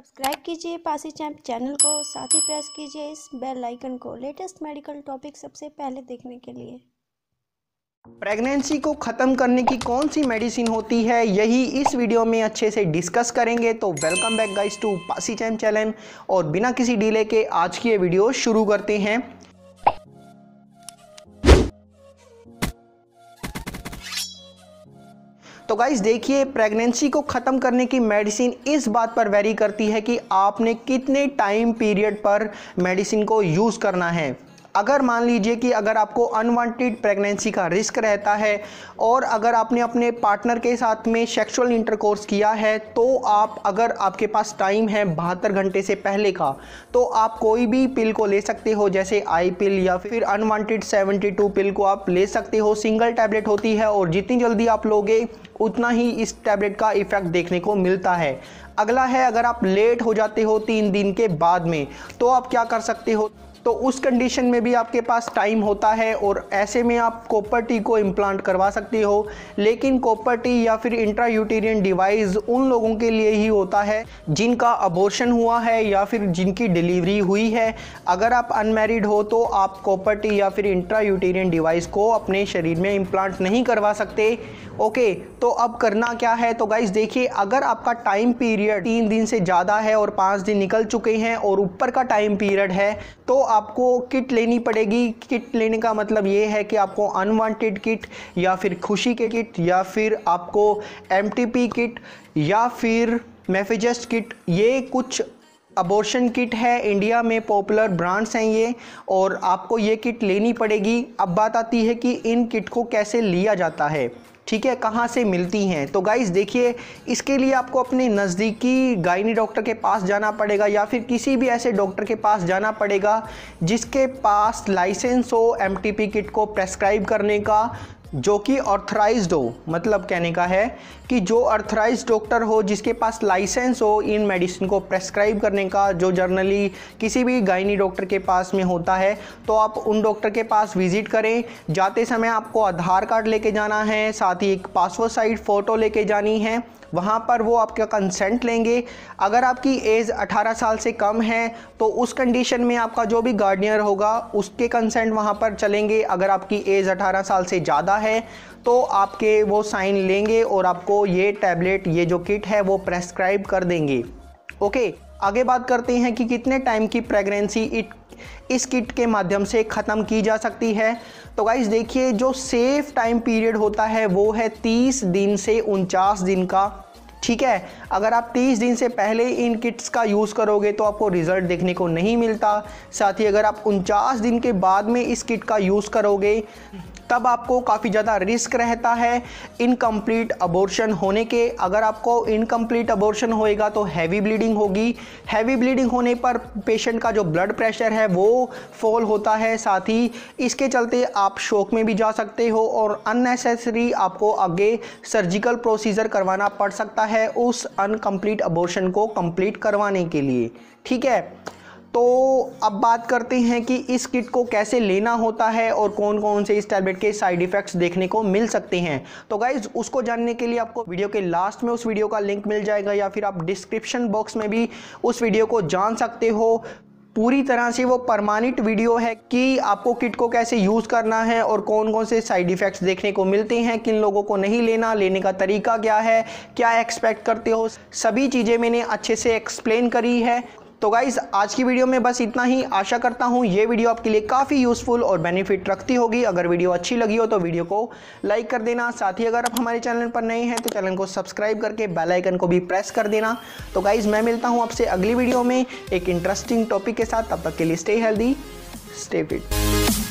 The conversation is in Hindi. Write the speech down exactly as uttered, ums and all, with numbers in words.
सब्सक्राइब कीजिए पासी चैम्प चैनल को, साथ ही प्रेस कीजिए इस बेल आइकन को लेटेस्ट मेडिकल टॉपिक सबसे पहले देखने के लिए। प्रेगनेंसी को ख़त्म करने की कौन सी मेडिसिन होती है, यही इस वीडियो में अच्छे से डिस्कस करेंगे। तो welcome back guys to Pasi champ channel, और बिना किसी डिले के आज की ये वीडियो शुरू करते हैं। तो गाइस देखिए, प्रेगनेंसी को ख़त्म करने की मेडिसिन इस बात पर वेरी करती है कि आपने कितने टाइम पीरियड पर मेडिसिन को यूज़ करना है। अगर मान लीजिए कि अगर आपको अनवांटेड प्रेगनेंसी का रिस्क रहता है और अगर आपने अपने पार्टनर के साथ में सेक्सुअल इंटरकोर्स किया है, तो आप अगर आपके पास टाइम है बहत्तर घंटे से पहले का, तो आप कोई भी पिल को ले सकते हो, जैसे आई पिल या फिर अनवांटेड सेवेंटी टू पिल को आप ले सकते हो। सिंगल टैबलेट होती है और जितनी जल्दी आप लोगे उतना ही इस टैबलेट का इफ़ेक्ट देखने को मिलता है। अगला है, अगर आप लेट हो जाते हो तीन दिन के बाद में, तो आप क्या कर सकते हो, तो उस कंडीशन में भी आपके पास टाइम होता है और ऐसे में आप कॉपर टी को इम्प्लांट करवा सकते हो। लेकिन कॉपर टी या फिर इंट्रायूटेरियन डिवाइस उन लोगों के लिए ही होता है जिनका अबॉर्शन हुआ है या फिर जिनकी डिलीवरी हुई है। अगर आप अनमैरिड हो तो आप कॉपर टी या फिर इंट्रायूटेरियन डिवाइस को अपने शरीर में इम्प्लांट नहीं करवा सकते। ओके, तो अब करना क्या है, तो गाइस देखिए, अगर आपका टाइम पीरियड तीन दिन से ज़्यादा है और पाँच दिन निकल चुके हैं और ऊपर का टाइम पीरियड है, तो आपको किट लेनी पड़ेगी। किट लेने का मतलब ये है कि आपको अनवांटेड किट या फिर खुशी के किट या फिर आपको एमटीपी किट या फिर मेफेजेस्ट किट, ये कुछ अबॉर्शन किट है, इंडिया में पॉपुलर ब्रांड्स हैं ये, और आपको ये किट लेनी पड़ेगी। अब बात आती है कि इन किट को कैसे लिया जाता है, ठीक है, कहाँ से मिलती हैं। तो गाइस देखिए, इसके लिए आपको अपने नज़दीकी गायनी डॉक्टर के पास जाना पड़ेगा या फिर किसी भी ऐसे डॉक्टर के पास जाना पड़ेगा जिसके पास लाइसेंस हो एमटीपी किट को प्रेस्क्राइब करने का, जो कि ऑथराइज्ड हो। मतलब कहने का है कि जो ऑथराइज्ड डॉक्टर हो, जिसके पास लाइसेंस हो इन मेडिसिन को प्रेस्क्राइब करने का, जो जनरली किसी भी गायनी डॉक्टर के पास में होता है, तो आप उन डॉक्टर के पास विजिट करें। जाते समय आपको आधार कार्ड लेके जाना है, साथ ही एक पासपोर्ट साइज फ़ोटो लेके जानी है। वहाँ पर वो आपका कंसेंट लेंगे। अगर आपकी एज अठारह साल से कम है तो उस कंडीशन में आपका जो भी गार्डियन होगा उसके कंसेंट वहाँ पर चलेंगे। अगर आपकी एज अठारह साल से ज़्यादा है तो आपके वो साइन लेंगे और आपको ये टैबलेट, ये जो किट है, वो प्रेस्क्राइब कर देंगे। ओके, आगे बात करते हैं कि कितने टाइम की प्रेगनेंसी इट इस किट के माध्यम से ख़त्म की जा सकती है। तो गाइस देखिए, जो सेफ टाइम पीरियड होता है वो है तीस दिन से उनचास दिन का, ठीक है। अगर आप तीस दिन से पहले इन किट्स का यूज़ करोगे तो आपको रिज़ल्ट देखने को नहीं मिलता। साथ ही अगर आप उनचास दिन के बाद में इस किट का यूज़ करोगे तब आपको काफ़ी ज़्यादा रिस्क रहता है इनकम्प्लीट अबॉर्शन होने के। अगर आपको इनकम्प्लीट अबॉर्शन होएगा तो हैवी ब्लीडिंग होगी। हैवी ब्लीडिंग होने पर पेशेंट का जो ब्लड प्रेशर है वो फॉल होता है, साथ ही इसके चलते आप शॉक में भी जा सकते हो और अननेसेसरी आपको आगे सर्जिकल प्रोसीजर करवाना पड़ सकता है उस अनकम्प्लीट अबॉर्शन को कंप्लीट करवाने के लिए, ठीक है। तो अब बात करते हैं कि इस किट को कैसे लेना होता है और कौन कौन से इस टैबलेट के साइड इफ़ेक्ट्स देखने को मिल सकते हैं। तो गाइज़ उसको जानने के लिए आपको वीडियो के लास्ट में उस वीडियो का लिंक मिल जाएगा या फिर आप डिस्क्रिप्शन बॉक्स में भी उस वीडियो को जान सकते हो। पूरी तरह से वो परमानेंट वीडियो है कि आपको किट को कैसे यूज़ करना है और कौन कौन से साइड इफ़ेक्ट्स देखने को मिलते हैं, किन लोगों को नहीं लेना, लेने का तरीका क्या है, क्या एक्सपेक्ट करते हो, सभी चीज़ें मैंने अच्छे से एक्सप्लेन करी है। तो गाइज़ आज की वीडियो में बस इतना ही। आशा करता हूँ ये वीडियो आपके लिए काफ़ी यूज़फुल और बेनिफिट रखती होगी। अगर वीडियो अच्छी लगी हो तो वीडियो को लाइक कर देना, साथ ही अगर आप हमारे चैनल पर नए हैं तो चैनल को सब्सक्राइब करके बेल आइकन को भी प्रेस कर देना। तो गाइज़ मैं मिलता हूँ आपसे अगली वीडियो में एक इंटरेस्टिंग टॉपिक के साथ। तब तक के लिए स्टे हेल्दी, स्टे फिट।